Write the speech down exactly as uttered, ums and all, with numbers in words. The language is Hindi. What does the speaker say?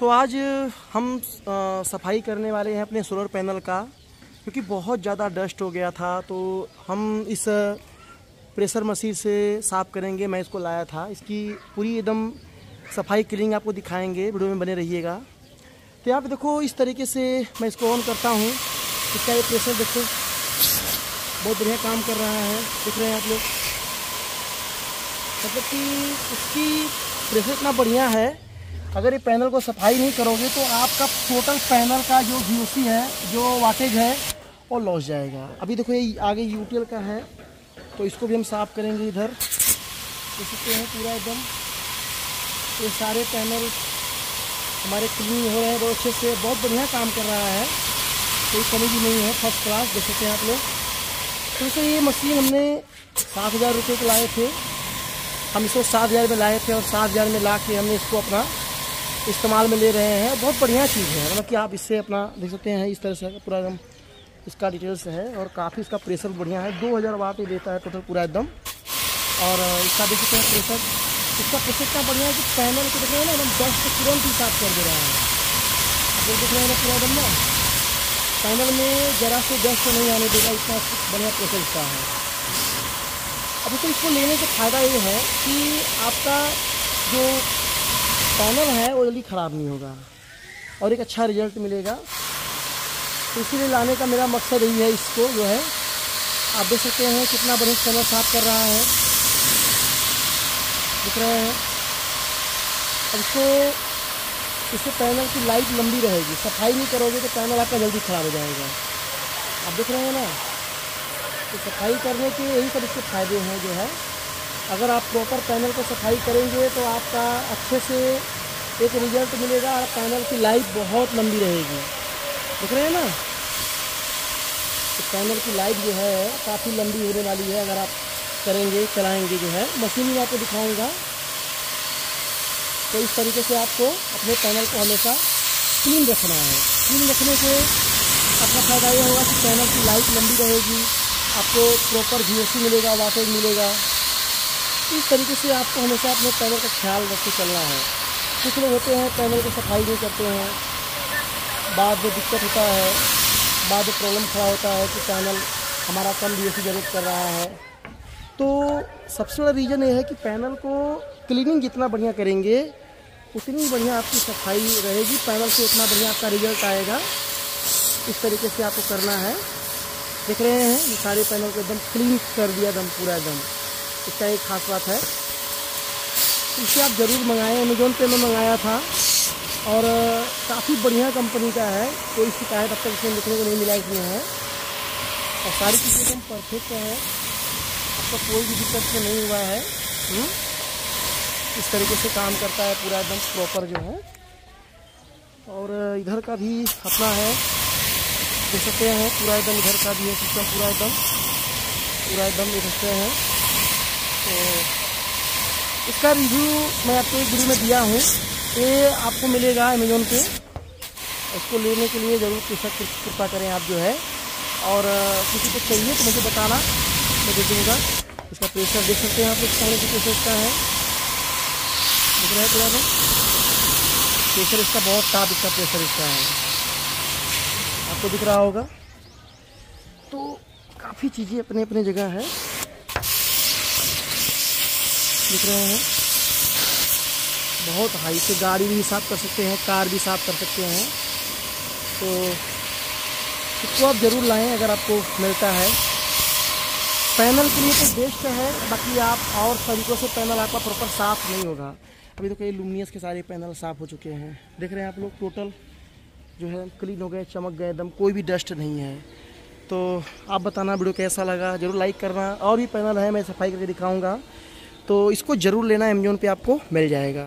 तो आज हम सफाई करने वाले हैं अपने सोलर पैनल का, क्योंकि बहुत ज़्यादा डस्ट हो गया था। तो हम इस प्रेशर मशीन से साफ़ करेंगे। मैं इसको लाया था, इसकी पूरी एकदम सफाई क्लीनिंग आपको दिखाएंगे, वीडियो में बने रहिएगा। तो यहाँ पे देखो, इस तरीके से मैं इसको ऑन करता हूँ। इसका ये प्रेशर देखो बहुत बढ़िया काम कर रहा है, देख रहे हैं आप लोग। मतलब कि इसकी प्रेशर इतना बढ़िया है, अगर ये पैनल को सफाई नहीं करोगे तो आपका टोटल पैनल का जो वीओसी है, जो वाटेज है, वो लॉस जाएगा। अभी देखो ये आगे यूटीएल का है, तो इसको भी हम साफ़ करेंगे। इधर देख सकते हैं पूरा एकदम ये सारे पैनल हमारे क्लीन हो रहे हैं बहुत अच्छे से, बहुत बढ़िया काम कर रहा है, कोई कमी भी नहीं है, फर्स्ट क्लास देख सकते हैं आप लोग। क्योंकि ये मशीन हमने सात हज़ार रुपये के लाए थे, हम इसको सात हज़ार में लाए थे और सात हज़ार में ला के हमने इसको अपना इस्तेमाल में ले रहे हैं। बहुत बढ़िया चीज़ है, मतलब कि आप इससे अपना देख सकते हैं, इस तरह से पूरा एकदम इसका डिटेल्स है। और काफ़ी इसका प्रेशर बढ़िया है, दो हज़ार वाट ही देता है टोटल पूरा एकदम। और इसका देख सकते हैं प्रेशर, इसका प्रेशर इतना बढ़िया है कि पैनल को देख रहे हैं ना, एकदम दस से तुरंत ही साफ कर दे रहा है। अगर देख रहे हैं ना पूरा एकदम ना पैनल में जरा से दस को नहीं आने देगा, इतना बढ़िया प्रेशर इसका है। अब इसको इसको लेने से फ़ायदा ये है कि आपका जो पैनल है वो जल्दी ख़राब नहीं होगा और एक अच्छा रिजल्ट मिलेगा। तो इसीलिए लाने का मेरा मकसद यही है। इसको जो है आप देख सकते हैं कितना बढ़िया पैनल साफ़ कर रहा है, दिख रहे हैं। अब इसको इससे पैनल की लाइफ लंबी रहेगी, सफाई नहीं करोगे तो पैनल आपका जल्दी ख़राब हो जाएगा। आप देख रहे हैं ना, तो सफाई करने के यही सब इसके फ़ायदे हैं जो है। अगर आप प्रॉपर पैनल को सफाई करेंगे तो आपका अच्छे से एक रिजल्ट मिलेगा और पैनल की लाइफ बहुत लंबी रहेगी, देख रहे हैं ना। तो पैनल की लाइफ जो है काफ़ी लंबी होने वाली है अगर आप करेंगे, चलाएँगे जो है। मशीन भी आपको दिखाऊँगा। तो इस तरीके से आपको अपने पैनल को हमेशा क्लीन रखना है। क्लीन रखने से अपना फ़ायदा यह होगा कि पैनल की लाइफ लंबी रहेगी, आपको प्रॉपर वीओसी मिलेगा, वाटेज मिलेगा। इस तरीके से आपको हमेशा अपने पैनल का ख्याल रख के चलना है। कुछ लोग होते हैं पैनल को सफाई नहीं करते हैं, बाद में दिक्कत होता है, बाद में प्रॉब्लम खड़ा होता है कि पैनल हमारा कम वीओसी जनरेट कर रहा है। तो सबसे बड़ा रीज़न ये है कि पैनल को क्लीनिंग जितना बढ़िया करेंगे उतनी बढ़िया आपकी सफाई रहेगी, पैनल से उतना बढ़िया आपका रिजल्ट आएगा। इस तरीके से आपको करना है। देख रहे हैं ये सारे पैनल को एकदम क्लीन कर दिया, एकदम पूरा एकदम। इसका एक खास बात है, इसे आप ज़रूर मंगाएं। अमेज़ोन पे में मंगाया था और काफ़ी बढ़िया कंपनी का है, कोई शिकायत अब तक इसमें देखने को नहीं मिला इसमें है। और सारी चीज़ें एकदम परफेक्ट है, आपको कोई भी दिक्कत से नहीं हुआ है। हुँ? इस तरीके से काम करता है पूरा एकदम प्रॉपर जो है। और इधर का भी अपना है, देख सकते हैं पूरा एकदम, इधर का भी है सिस्टम पूरा एकदम पूरा एकदम देख सकते हैं। तो इसका रिव्यू मैं आपको एक वीडियो में दिया हूँ, ये आपको मिलेगा अमेज़ोन पे। इसको लेने के लिए ज़रूर कृपा करें आप जो है। और किसी को चाहिए तो मुझे बताना, मैं दे दूँगा। इसका प्रेशर देख सकते हैं आप लोग सामने, प्रेशर इसका है पूरा एकदम, प्रेशर इसका बहुत टॉप, इसका प्रेशर इसका है, आपको दिख रहा होगा। तो काफ़ी चीज़ें अपने अपने जगह है, दिख रहे हैं। बहुत हाई से गाड़ी भी साफ़ कर सकते हैं, कार भी साफ़ कर सकते हैं। तो इसको आप ज़रूर लाएं अगर आपको मिलता है। पैनल के लिए तो बेस्ट है, बाकी आप और तरीक़ों से पैनल आपका प्रॉपर साफ़ नहीं होगा। अभी तो कई लुमिनियस के सारे पैनल साफ़ हो चुके हैं, देख रहे हैं आप लोग। टोटल जो है क्लीन हो गए, चमक गए एकदम, कोई भी डस्ट नहीं है। तो आप बताना वीडियो कैसा लगा, ज़रूर लाइक करना। और भी पैनल है, मैं सफाई करके दिखाऊंगा, तो इसको ज़रूर लेना, अमेज़ोन पे आपको मिल जाएगा।